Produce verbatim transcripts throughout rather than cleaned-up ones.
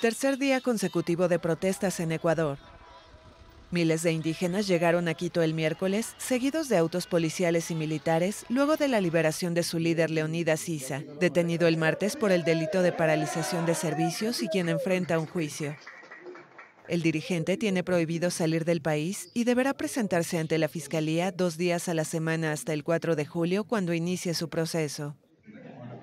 Tercer día consecutivo de protestas en Ecuador. Miles de indígenas llegaron a Quito el miércoles, seguidos de autos policiales y militares, luego de la liberación de su líder Leonidas Sisa, detenido el martes por el delito de paralización de servicios y quien enfrenta un juicio. El dirigente tiene prohibido salir del país y deberá presentarse ante la Fiscalía dos días a la semana hasta el cuatro de julio, cuando inicie su proceso.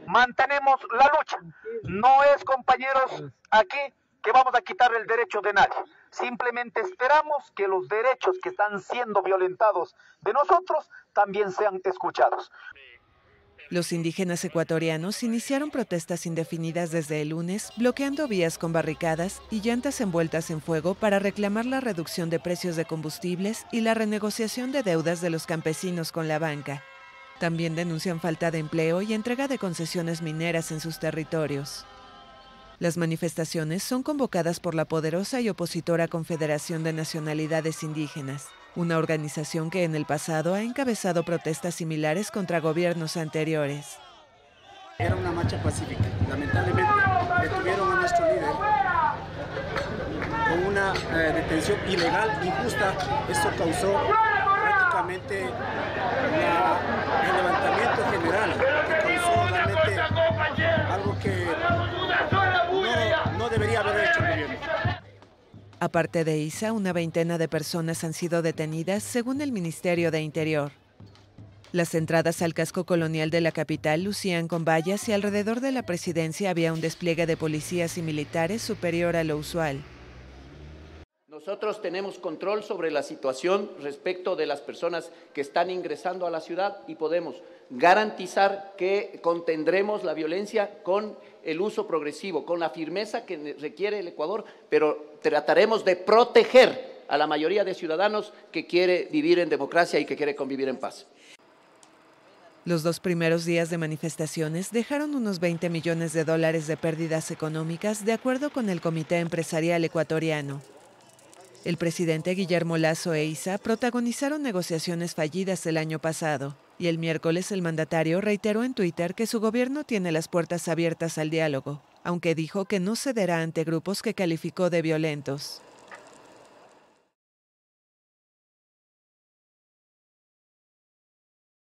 Mantenemos la lucha. No es, compañeros, aquí que vamos a quitar el derecho de nadie. Simplemente esperamos que los derechos que están siendo violentados de nosotros también sean escuchados. Los indígenas ecuatorianos iniciaron protestas indefinidas desde el lunes, bloqueando vías con barricadas y llantas envueltas en fuego para reclamar la reducción de precios de combustibles y la renegociación de deudas de los campesinos con la banca. También denuncian falta de empleo y entrega de concesiones mineras en sus territorios. Las manifestaciones son convocadas por la poderosa y opositora Confederación de Nacionalidades Indígenas, una organización que en el pasado ha encabezado protestas similares contra gobiernos anteriores. Era una marcha pacífica. Lamentablemente detuvieron a nuestro líder con una eh, detención ilegal, injusta. Esto causó prácticamente la, el levantamiento general, que causó realmente algo que no, no debería haber hecho el gobierno. Aparte de Iza, una veintena de personas han sido detenidas, según el Ministerio de Interior. Las entradas al casco colonial de la capital lucían con vallas y alrededor de la presidencia había un despliegue de policías y militares superior a lo usual. Nosotros tenemos control sobre la situación respecto de las personas que están ingresando a la ciudad y podemos garantizar que contendremos la violencia con el uso progresivo, con la firmeza que requiere el Ecuador, pero trataremos de proteger a la mayoría de ciudadanos que quiere vivir en democracia y que quiere convivir en paz. Los dos primeros días de manifestaciones dejaron unos veinte millones de dólares de pérdidas económicas, de acuerdo con el Comité Empresarial Ecuatoriano. El presidente Guillermo Lasso e Iza protagonizaron negociaciones fallidas el año pasado, y el miércoles el mandatario reiteró en Twitter que su gobierno tiene las puertas abiertas al diálogo, aunque dijo que no cederá ante grupos que calificó de violentos.